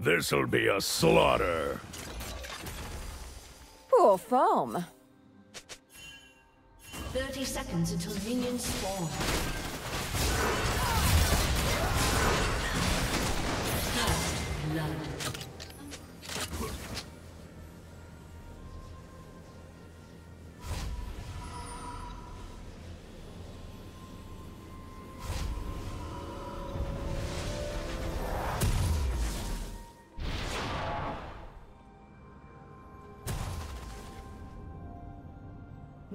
This'll be a slaughter. Poor foam. 30 seconds until minions spawn. First blood.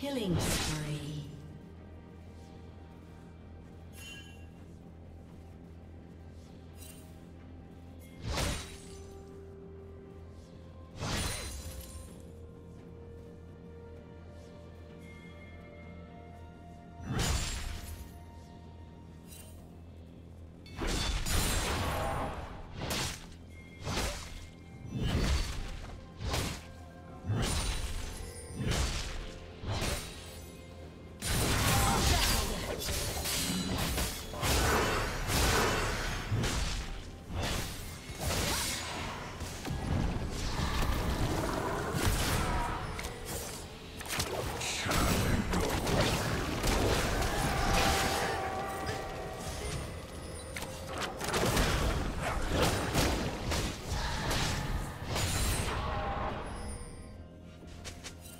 Killing spree.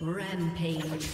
Rampage.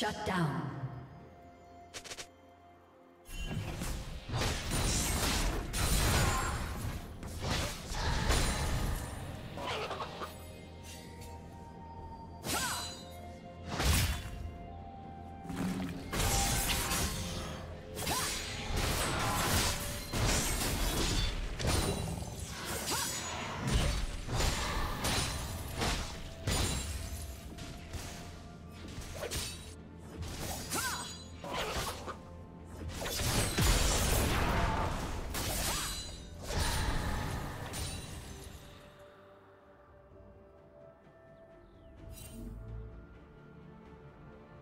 Shut down.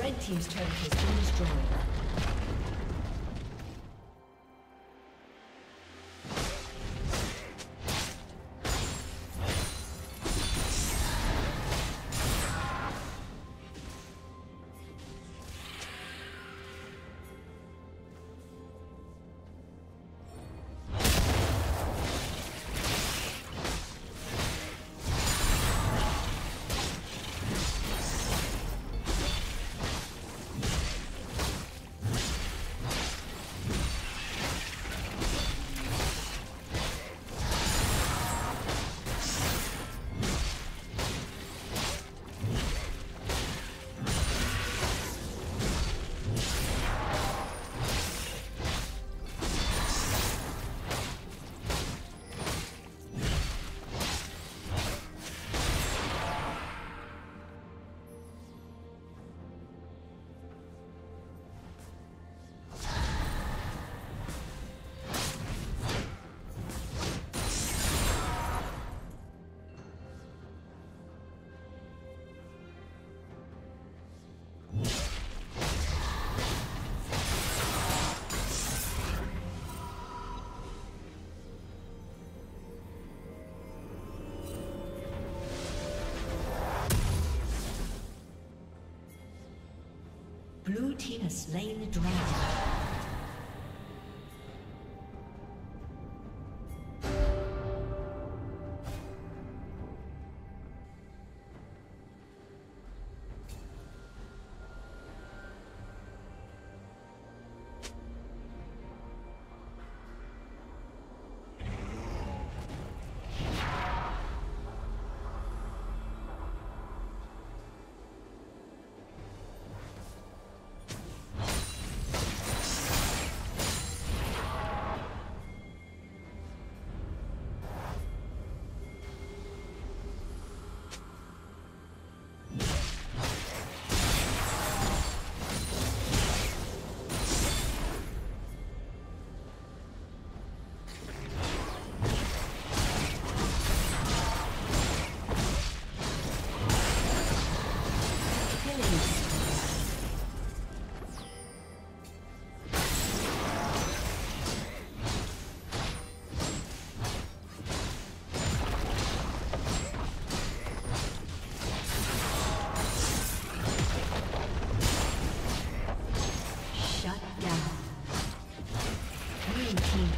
Red team's turret has been destroyed. Blue team has slain the dragon.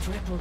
Triple